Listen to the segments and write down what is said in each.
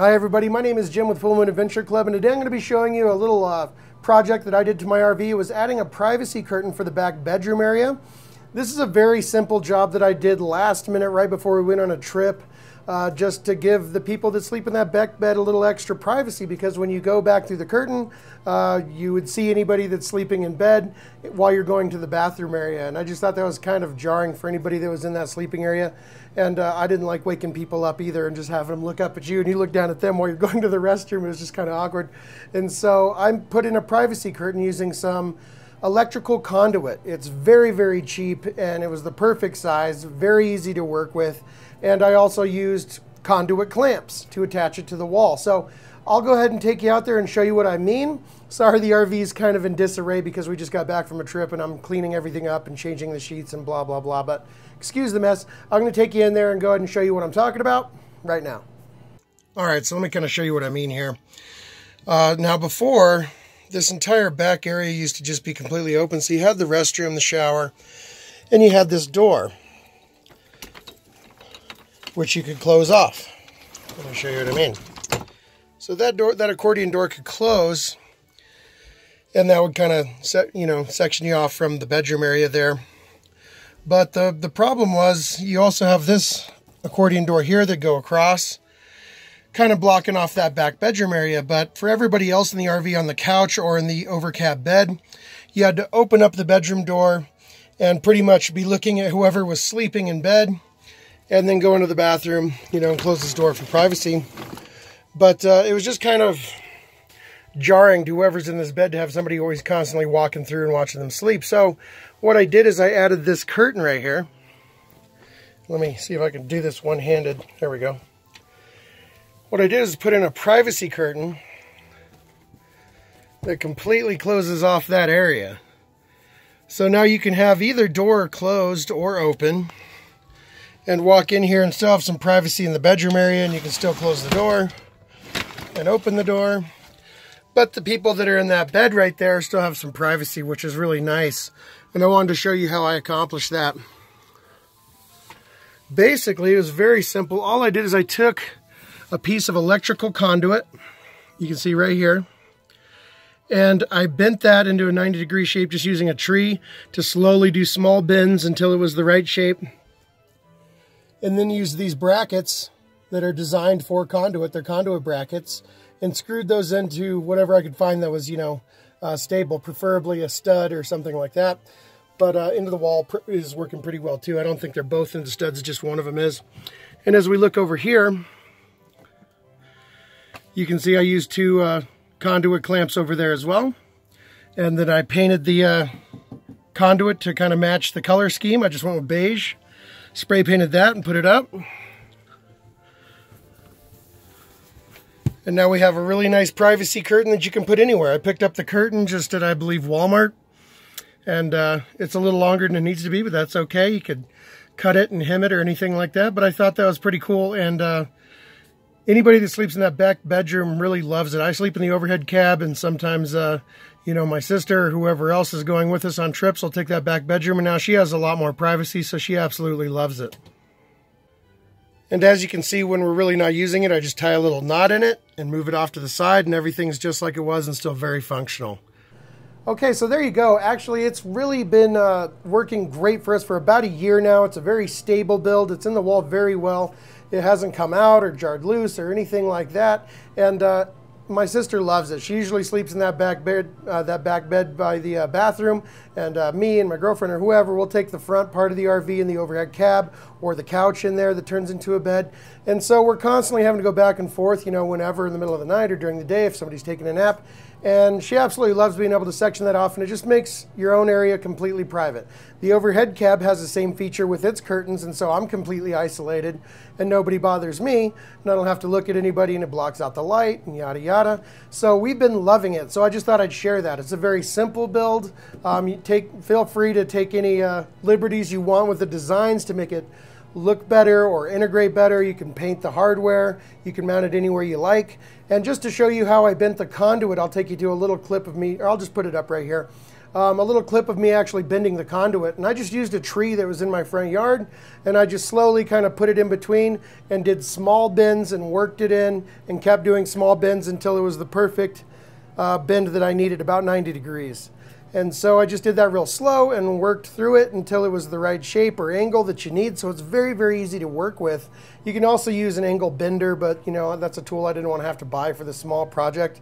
Hi everybody, my name is Jim with Full Moon Adventure Club, and today I'm going to be showing you a little project that I did to my RV. It was adding a privacy curtain for the back bedroom area. This is a very simple job that I did last minute right before we went on a trip, just to give the people that sleep in that back bed a little extra privacy, because when you go back through the curtain, you would see anybody that's sleeping in bed while you're going to the bathroom area. And I just thought that was kind of jarring for anybody that was in that sleeping area. And I didn't like waking people up either and just having them look up at you and you look down at them while you're going to the restroom. It was just kind of awkward. And so I put in a privacy curtain using some electrical conduit. It's very, very cheap, and it was the perfect size, very easy to work with. And I also used conduit clamps to attach it to the wall. So I'll go ahead and take you out there and show you what I mean. Sorry, the RV is kind of in disarray because we just got back from a trip and I'm cleaning everything up and changing the sheets and blah, blah, blah, but excuse the mess. I'm gonna take you in there and go ahead and show you what I'm talking about right now. All right, so let me kind of show you what I mean here. Now before, this entire back area used to just be completely open. So you had the restroom, the shower, and you had this door, which you could close off. Let me show you what I mean. So that door, that accordion door, could close, and that would kind of section you off from the bedroom area there. But the problem was you also have this accordion door here that go across, kind of blocking off that back bedroom area. But for everybody else in the RV on the couch or in the overcab bed, you had to open up the bedroom door and pretty much be looking at whoever was sleeping in bed, and then go into the bathroom, and close this door for privacy. But it was just kind of jarring to whoever's in this bed to have somebody always constantly walking through and watching them sleep. So what I did is I added this curtain right here. Let me see if I can do this one-handed. There we go. What I did is put in a privacy curtain that completely closes off that area. So now you can have either door closed or open, and walk in here and still have some privacy in the bedroom area, and you can still close the door and open the door. But the people that are in that bed right there still have some privacy, which is really nice. And I wanted to show you how I accomplished that. Basically, it was very simple. All I did is I took a piece of electrical conduit, you can see right here, and I bent that into a 90-degree shape just using a tree to slowly do small bends until it was the right shape. And then use these brackets that are designed for conduit, they're conduit brackets, and screwed those into whatever I could find that was, stable, preferably a stud or something like that. But into the wall is working pretty well too. I don't think they're both into studs, just one of them is. And as we look over here, you can see I used two conduit clamps over there as well. And then I painted the conduit to kind of match the color scheme. I just went with beige. Spray painted that and put it up. And now we have a really nice privacy curtain that you can put anywhere. I picked up the curtain just at, I believe, Walmart. And it's a little longer than it needs to be, but that's okay. You could cut it and hem it or anything like that. But I thought that was pretty cool. And anybody that sleeps in that back bedroom really loves it. I sleep in the overhead cab, and sometimes, my sister or whoever else is going with us on trips will take that back bedroom, and now she has a lot more privacy, so she absolutely loves it. And as you can see, when we're really not using it, I just tie a little knot in it and move it off to the side, and everything's just like it was and still very functional. Okay, so there you go. Actually, it's really been working great for us for about a year now. It's a very stable build. It's in the wall very well. It hasn't come out or jarred loose or anything like that. And my sister loves it. She usually sleeps in that back bed by the bathroom, and me and my girlfriend or whoever will take the front part of the RV and the overhead cab, or the couch in there that turns into a bed. And so we're constantly having to go back and forth, whenever in the middle of the night or during the day if somebody's taking a nap. And she absolutely loves being able to section that off, and it just makes your own area completely private. The overhead cab has the same feature with its curtains, and so I'm completely isolated and nobody bothers me, and I don't have to look at anybody, and it blocks out the light and yada yada. So we've been loving it, so I just thought I'd share that. It's a very simple build. Feel free to take any liberties you want with the designs to make it look better or integrate better. You can paint the hardware, you can mount it anywhere you like. And just to show you how I bent the conduit, I'll take you to a little clip of me, or I'll just put it up right here. a little clip of me actually bending the conduit. And I just used a tree that was in my front yard, and I just slowly kind of put it in between and did small bends and worked it in and kept doing small bends until it was the perfect bend that I needed, about 90 degrees. And so I just did that real slow and worked through it until it was the right shape or angle that you need. So it's very, very easy to work with. You can also use an angle bender, but you know, that's a tool I didn't want to have to buy for this small project.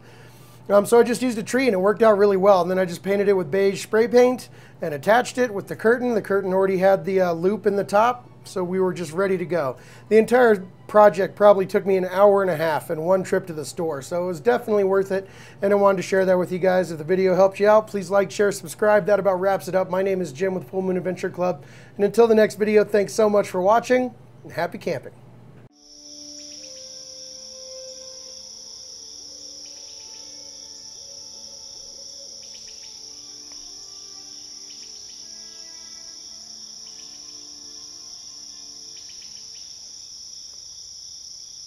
So I just used a tree and it worked out really well. And then I just painted it with beige spray paint and attached it with the curtain. The curtain already had the loop in the top, so we were just ready to go. The entire project probably took me an hour and a half and one trip to the store, so it was definitely worth it. And I wanted to share that with you guys. If the video helped you out, please like, share, subscribe. That about wraps it up. My name is Jim with Full Moon Adventure Club. And until the next video, thanks so much for watching and happy camping.